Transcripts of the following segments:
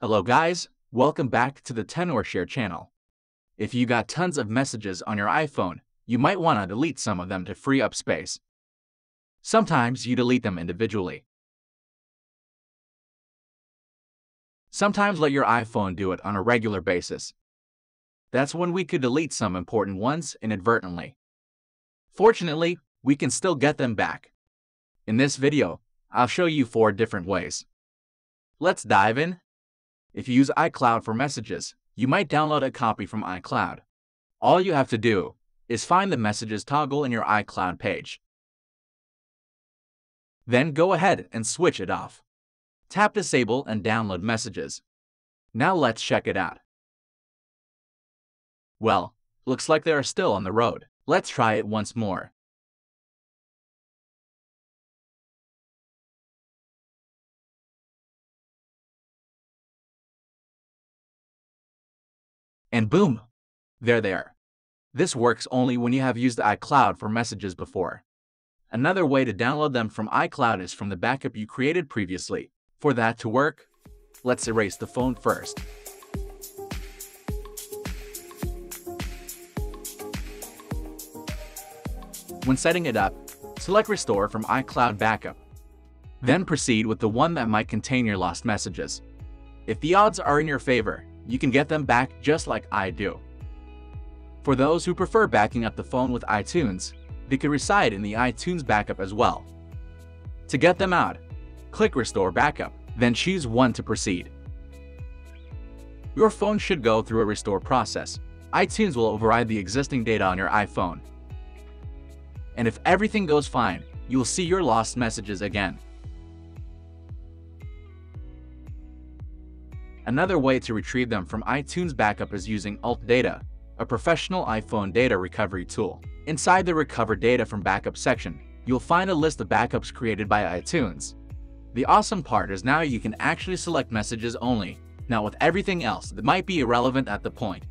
Hello guys, welcome back to the Tenorshare channel. If you got tons of messages on your iPhone, you might want to delete some of them to free up space. Sometimes you delete them individually. Sometimes let your iPhone do it on a regular basis. That's when we could delete some important ones inadvertently. Fortunately, we can still get them back. In this video, I'll show you 4 different ways. Let's dive in. If you use iCloud for messages, you might download a copy from iCloud. All you have to do is find the messages toggle in your iCloud page. Then go ahead and switch it off. Tap Disable and Download Messages. Now let's check it out. Well, looks like they are still on the road. Let's try it once more. And boom! They're there. This works only when you have used iCloud for messages before. Another way to download them from iCloud is from the backup you created previously. For that to work, let's erase the phone first. When setting it up, select Restore from iCloud Backup. Then proceed with the one that might contain your lost messages. If the odds are in your favor, you can get them back just like I do. For those who prefer backing up the phone with iTunes, they could reside in the iTunes backup as well. To get them out, click Restore Backup, then choose one to proceed. Your phone should go through a restore process. iTunes will override the existing data on your iPhone. And if everything goes fine, you'll see your lost messages again. Another way to retrieve them from iTunes backup is using UltData, a professional iPhone data recovery tool. Inside the Recover Data from Backup section, you'll find a list of backups created by iTunes. The awesome part is now you can actually select messages only, not with everything else that might be irrelevant at the point.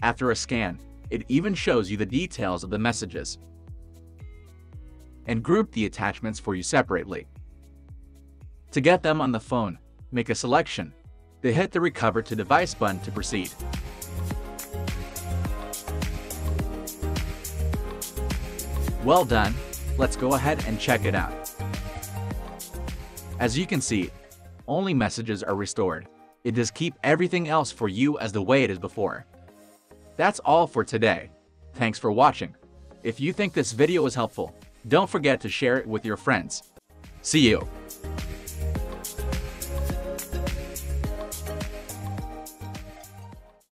After a scan, it even shows you the details of the messages and group the attachments for you separately. To get them on the phone, make a selection. They hit the Recover to Device button to proceed. Well done, let's go ahead and check it out. As you can see, only messages are restored. It does keep everything else for you as the way it is before. That's all for today. Thanks for watching. If you think this video was helpful, don't forget to share it with your friends. See you.